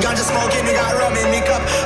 Ganja smoking, we got rum in me cup.